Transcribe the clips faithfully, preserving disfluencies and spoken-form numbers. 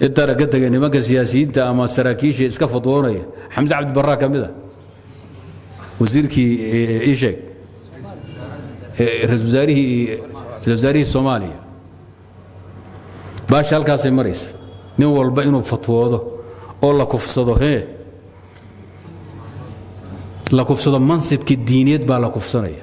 inta ragga nimanka siyaasiyiinta ama saraakiisha iska fadwoonaya Xamze Abdi Barre ka mid ah wasiirkii isheeg رئيس وزاري وزاري الصومالي باش هالكاس مريس نول بينو فتوى والله كفصده هي لا كفصده منصب كدينيات بالا كفصانيه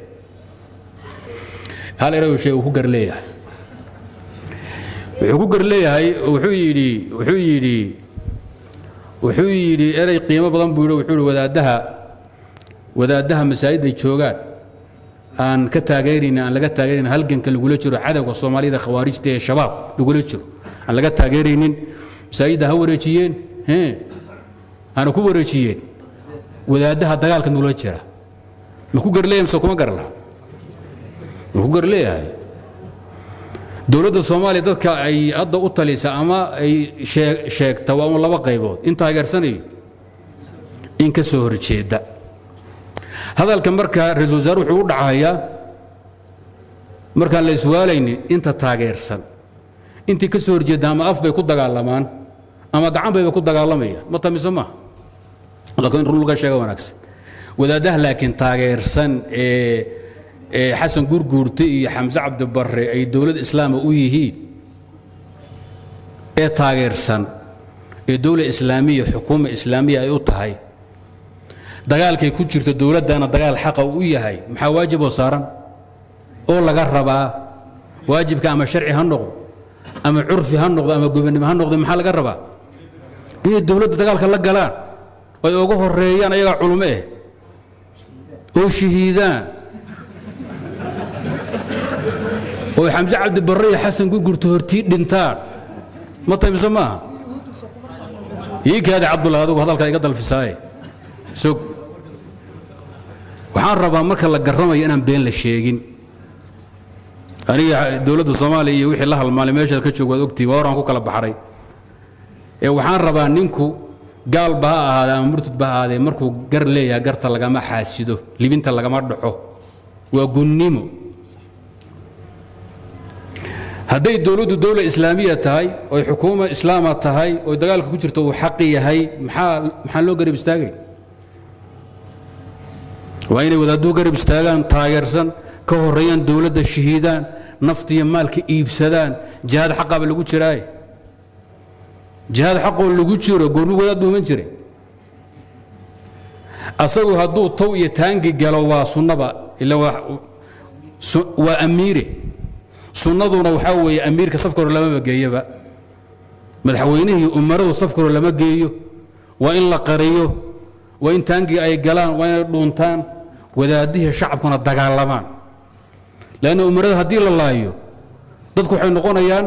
هلا رأيوا شيء وهو قرليه، وهو قرليه هي وحويلي وحويلي وحويلي أري قيمة بضم بيلو وحول ودادها ودادها مساعد الشوغان. أن كتاجرين أن لقى تاجرين هل جن كالجولتشر عدو والصومالي ذا خوارج تي الشباب الجولتشر أن لقى تاجرين سيدة هوريتشين ها أنا كوريتشين وإذا ده هتجعل كنولتشرة مكوجر ليه مسكوما جرلا مكوجر ليه هاي دولة الصومالي ده كأي أضع أطلي سأما أي شيء شيء توام الله وقيبود أنت هاجر سني إنك سهرتشي ده هذا الكمركا رزوزار وحود عايا مركا لسوالين انت تاجرسن انت كسور جدام اف بيكون دغالمان اما دعم بيكون دغالميا ما تمسما لكن رولغا شيغا وناكس ودا ده لكن تاجرسن إيه إيه حسن غورغورتي حمزه عبد البري اي دوله اسلام او يهي اي تاجرسن اي دوله اسلاميه حكومه اسلاميه اي او تهي dagaalkay ku jirto dawladana dagaal xaq u yahay maxaa waajib oo saaran oo laga rabaa waajibka ama sharci ha noqdo ama urfi ha noqdo ama gobonimo ha noqdo maxaa laga rabaa in dawladda dagaalka la galaan way ugu horeeyaan ayaga culumee oo shahiidaan oo Xamze Abdi Barre Xasan ku gurto hortii dhintaan ma taybsama yeekada Abdullah oo hadalka iga dalfisay سوق وحان ربا مركا لا غرماي انان بين لا شيغين اني دوله الصوماليه iyo wixii la halmaalay meesha ka joogad ogtii waa waran ku kala baxray ee waxaan rabaa ninku gaal baa ahaada ama murtud baa ahaade markuu gar leeyahay garta laga ma xaasido libinta laga ma dhaco waa gunnimo haday dawladdu dawlad islaamiya tahay oo xukuuma islaama tahay oo dagaalka ku jirto uu xaq yahay maxaa maxaa loo garab istaagay وأين ودادو قرب استاغان تايرسن كهوريان دولة الشهيدان نفتي مالك إيبسدان جهاد حقا باللوجراي جهاد حقا باللوجرا قولوا ودادو منجري أصلوا هادو طوية تانجي قالوا سنبا إلا وأميري سنبا روحاوي أمير كصفكر لما بقيبا مدحوينه أمره صفكر لما بقيو وإن لا قريو وإن تانجي أي قالان وإن دونتان وداديه الشعب كنا دغالمان لانه امرده هدي الله يو ددكو waxay noqonayaan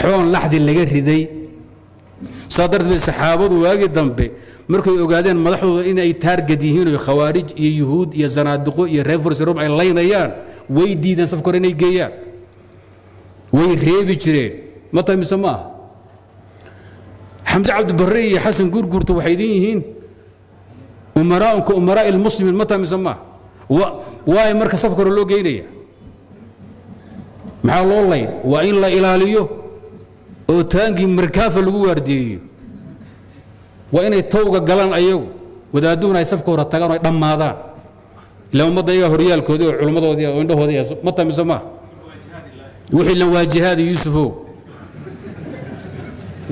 xoon laxdi laga riday sadar bi saxaabadu waagi dambe markay ogaadeen madaxdooda in ay target yihiin oo khawaarij iyo yahuud iyo zanaadiqo iyo reefers rub ay laynayaan way diidan saf korin ay geeyaan way reebi jireen ma taymisama Xamze Abdi Barre iyo Xasan Gurgurtu waxay diin ومراء ومراء المسلمين متى مسماه واي مركز صفقة لو جينيا مع الله وإن لا إله إلا هو تانجي مركافة الوردي وإن التوقع قلان أيو وإذا دون أي صفقة ورتقان لما هذا لو مضى يا ريال كودو علماء ودي وعنده هذي متى مسماه وحي لو جهاد يوسفو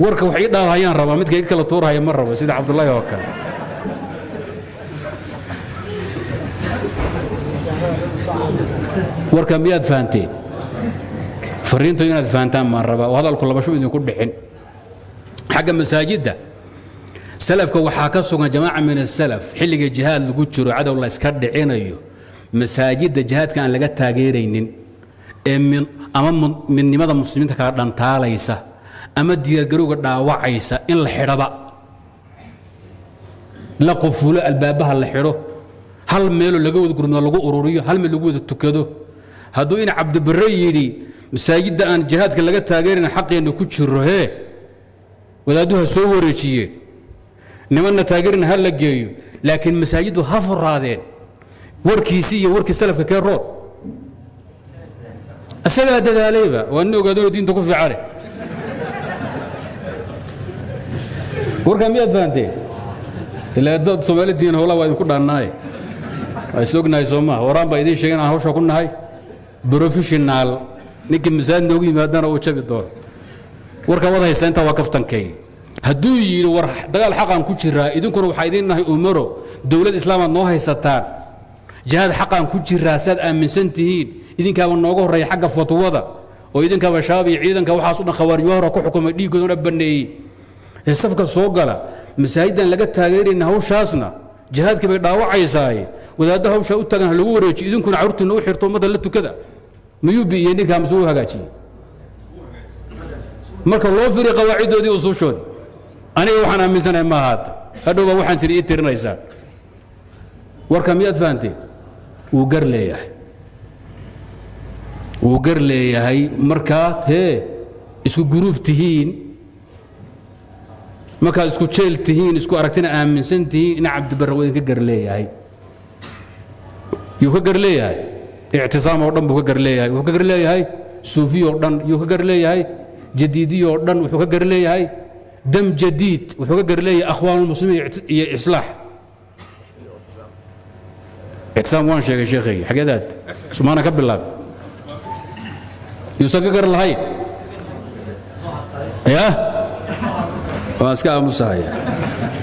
وركو حيدا هيان ربا متى يكلا طورها يا مرة سيد عبد الله وكا وركم بياد فانتين فرينتو يناد فانتان من ربا وهذا الكل بشو إذن كل بحين حق مساجد ده سلف كو حاكسوا جماعة من السلف حلق الجهاد لقوتشروا عدو الله اسكرد عينيو مساجد ده جهاد كان لقد تاقيرين من أمام من لماذا المسلمين تكاردان تاليسا أما ديجرو قدنا وعيسى إن الحرباء لقفوا البابها الحرو هل ميلو لجود قرنا لجو أورورية هل ميلو جود التكادو هادوين عبد بريدي مساجد أن جهاد كلاجت تاجرنا حقي إنه كتشر هاي ولا دوها صور شيء نمنا تاجرنا هلا جايو لكن مساجده هفر هذين وركيسية وركيس تلف ككرر السلعة ده ليبة وأنه قدروا دين تكون في عارف وركم يدفعندي إلا ضد سوالي الدين هلا وين كنا ناي أيسوقنا يسوما ورام بعدين شيء أنا هوش أكون ناي بروفيشنال نيجي ميزان نوجي مادنا وتشبي الدور وركم وضع السنة وقفتن كي هدو يير ور دقال حقا كوجيرا إذن كرو حيدين ناي أمره دولة الإسلام نوها ستان جهاد حقا كوجيرا ساد أمن سنتين إذن كانوا نوجه رأي حق فتوضا وإذن كانوا شابي إذن كانوا حاصلنا خواريوه ركوا حكومة دي كنا ربني الصفقة صوغلا مساعدا لقت تغيير إنه هو شاسنا جهاد كبير دعوة عيساي وإذا ده هو شاوت تجاه الورج إذن كنا عرضت نوح حرتو مدلته كذا ما يبي يعني كام سوها قاشي مركب الله في قواعده دي وصوشود أنا وحنا ميزان ما هذا هذا هو وحنا سريع ترنيزات وركميات فانتي وقرليه وقرليه هاي مركات هي اسكو جروب تهين مركات اسكو تشيل تهين اسكو أركتنا أمن سنتي نعبد بروين كقرليه هاي يوكقرليه هاي اعتصام وردن بوكقرليه هاي وكقرليه هاي صوفي وردن يوكقرليه هاي جديدي وردن وكقرليه هاي دم جديد وحقر لي اخوان المسلمين اصلاح اعتصام وان شيخ شيخي حقادات سبحان ربي الله يسقر لهي يا واسكا مصايا